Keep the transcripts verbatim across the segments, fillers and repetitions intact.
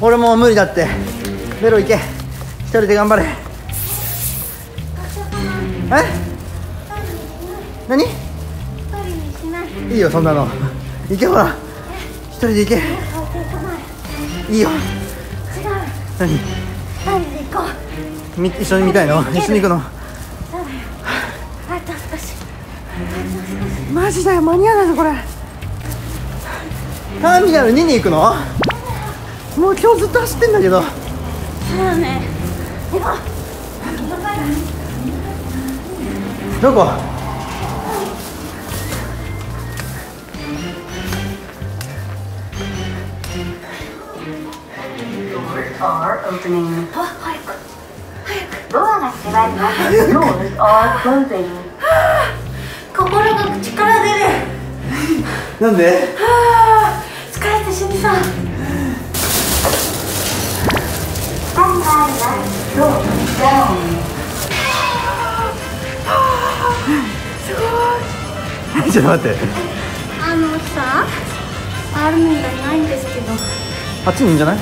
俺もう無理だって。ベロ行け、一人で頑張れ。え、何？いいよそんなの、行けほら、一人で行け。いいよ。違う。何？二人で行こう。一緒に見たいの？一緒に行くの？あと少し。マジだよ、間に合わないぞこれ。ターミナルにに行くの？もう今日ずっと走ってんだけど。そうだね。行こう。どこ？あ、早く早く。ドアが閉まります。心が力出る。なんで？はあ、疲れて死にそう。すごい。ちょっと待って。あのさ、あるんじゃないんですけど。あっちにいるんじゃない？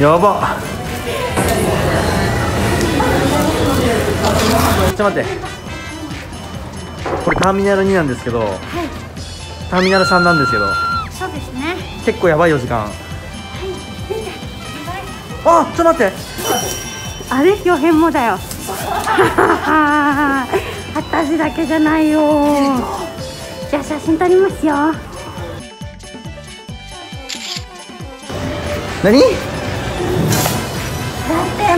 やば。ちょっと待って。これターミナルになんですけど。はい、ターミナルさんなんですけど。そうですね。結構やばいよ時間。はい。見て。あ、ちょっと待って。あれ、よへんもだよ。私だけじゃないよ。じゃあ写真撮りますよ。何？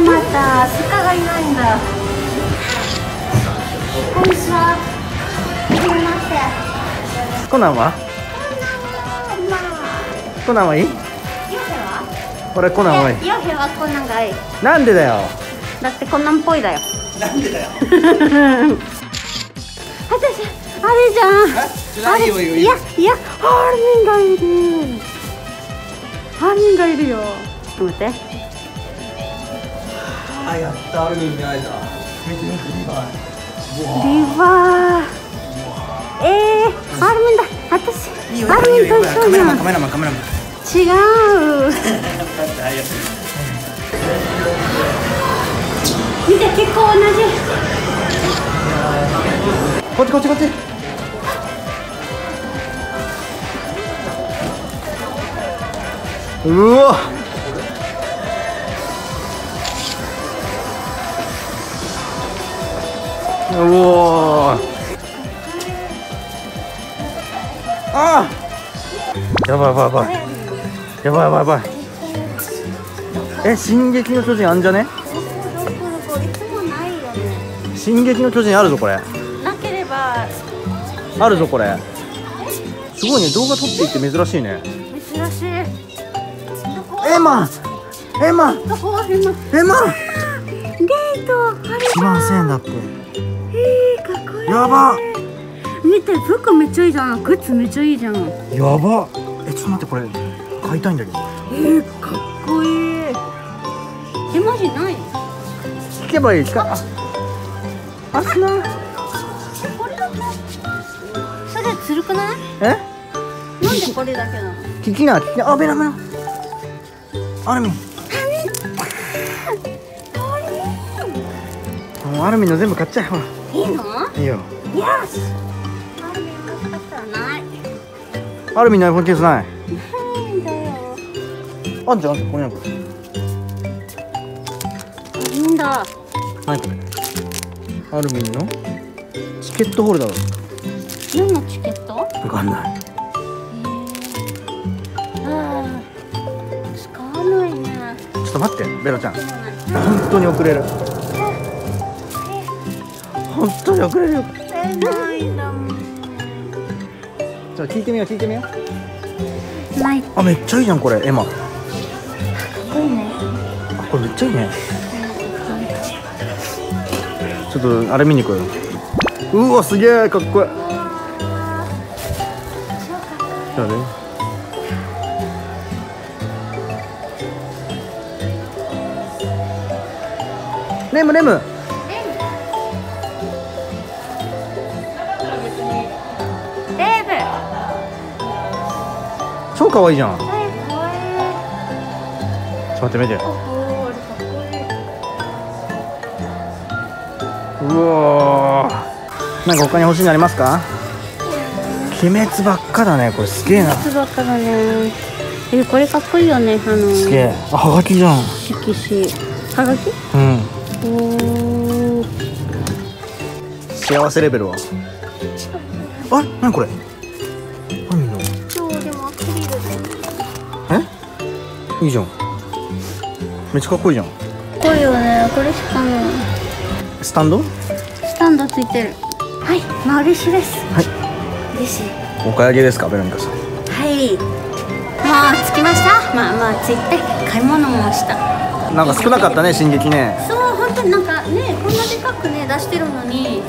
またスカがいないんだよ。こんにちは。コナンは？コナンはいい？ヨヘは？俺コナンはいい。ヨヘはコナンがいい。なんでだよ。だってコナンっぽいだよ。なんでだよ。私あれじゃん。あれいやいや、犯人がいる。犯人がいるよ。ちょっと待って。あ、やった、ある意味ないだ。見て見て、リバー。リバー。ええー、アルミンだ、私。アルミンと一緒じゃん。カメラマン、カメラマン。違う。見て、結構同じ。こっち、こっち、こっち。うわ。おー、あー、やばいやばいやばいやばいやばいやばい。え、進撃の巨人あんじゃね？進撃の巨人あるぞこれ。なければあるぞこれ。すごいね、動画撮っていって珍しいね。珍しい。エマエマエマいちまんせんえんだって。やば。見て、服めっちゃいいじゃん。靴めっちゃいいじゃん。やば。え、ちょっと待って、これ買いたいんだけど。えー、かっこいい。え、マジない。聞けばいいか。あ、すな。これだけ。それつるくない？え？なんでこれだけなの？聞きな、聞きな。あ、べらべら。アルミン。もうアルミンの全部買っちゃえほら。いいの？いいよ。よし。アルミンなかったらない。アルミンの iPhone ケースない。ないんだよ。あんじゃん、これなんか。なんだ。ないこれ。アルミンのチケットホルダー。何のチケット？わかんない。ああ、使わないね。ちょっと待って、ベロちゃん。本当に遅れる。本当に遅れるよ。ないんだもん。じゃあ聞いてみよう、聞いてみよう。ない。あ、めっちゃいいじゃんこれ、エマ。かっこいいね。あ、これめっちゃいいね。ちょっとあれ見に行こうよ。うわ、すげえかっこいい。じゃあね。レムレム。レイブ、超可愛いじゃん。ちょっと待って、見て。うわー、なんか他に欲しいのありますか？鬼滅ばっかだね、これすげえな。鬼滅ばっかだね。え、これかっこいいよね、あのー。すげえ。あ、はがきじゃん。色紙。はがき？うん。おー。幸せレベルは。あれ、なにこれ。何の。そう、でもアクリルだよ。え？いいじゃん。めっちゃかっこいいじゃん。かっこいいよね、これしかない。スタンド？スタンドついてる。はい、マルシです。はい。お買い上げですか、ベロニカさん。はい。まあ、着きました。まあ、まあ、着いて、買い物もした。なんか少なかったね、進撃ね。そう、本当になんかね、こんなでかくね、出してるのに。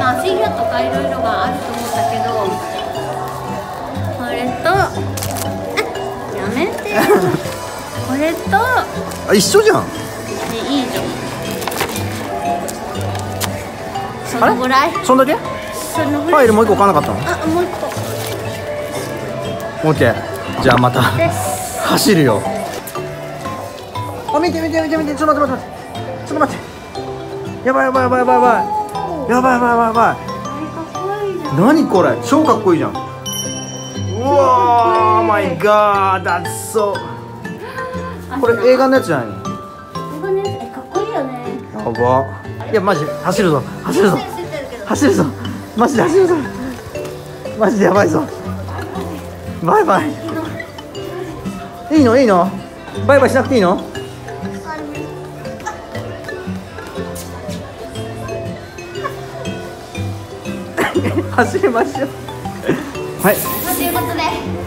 まあ、フィギュアとかいろいろがあると思うんだけど。これと。やめて。これと。あ、一緒じゃん。ね、いいじゃん。そのぐらい。そんだけ。ファイルもう一個買わなかったの？あ、もう一個。オッケー、じゃあまた走るよ。あ、見て見て見て見て、ちょっと待って待ってちょっと待って、やばいやばいやばいやばいやばいやばいやばい。何これ、超かっこいいじゃん。うわー、マイガー、だっそう。これ映画のやつじゃないの？映画のやつ、え、かっこいいよね。やば。いや、マジ走るぞ走るぞ走るぞ、マジで走るぞ、マジでやばいぞ。バイバイ。いいのいいの、バイバイしなくていいの。走りましょう。はい、ということで、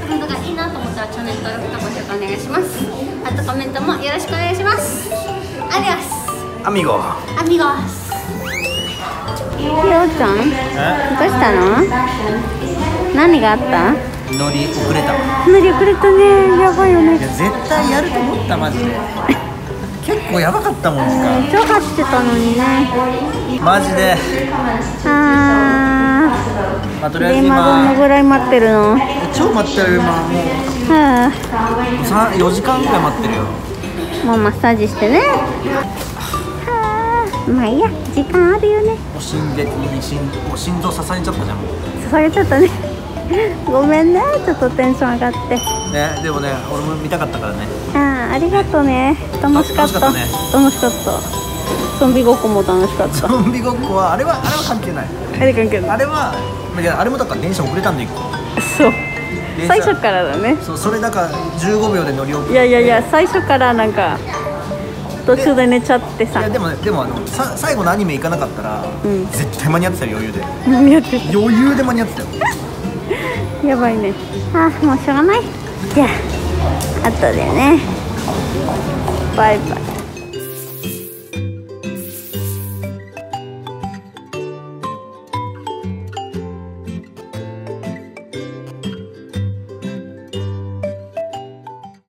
今度がいいなと思ったらチャンネル登録とご視聴お願いします。あとコメントもよろしくお願いします。アディオスアミゴアミゴス。ひよちゃん、どうしたの？何があった？乗り遅れた。乗り遅れたね、やばいよね。いや絶対やると思ったマジで。結構やばかったもんね。超勝ってたのにね。マジで。あー。まあとりあえず今どのぐらい待ってるの？超待ってる今もう。うん。三四時間ぐらい待ってるよ。もうマッサージしてね。まあいいや、時間あるよね。お心で、お心臓刺されちゃったじゃん。刺されちゃったね。ごめんね、ちょっとテンション上がって。ね、でもね、俺も見たかったからね。ああ、ありがとうね。楽しかった。楽しかった。ゾンビごっこも楽しかった。ゾンビごっこは、あれは、あれは関係ない。あれ関係ない。あれは、あれもだから電車遅れたんでいく。そう。最初からだね。そう、それだから、じゅうごびょうで乗り遅れて。いやいやいや、最初からなんか。途中で寝ちゃってさ。いやでもね、でもあのさ最後のアニメ行かなかったら、うん、絶対間に合ってたよ、余裕で。間に合ってた。余裕で間に合ってたよ。やばいね。ああ、もうしょうがない。じゃあ後でね。バイバイ。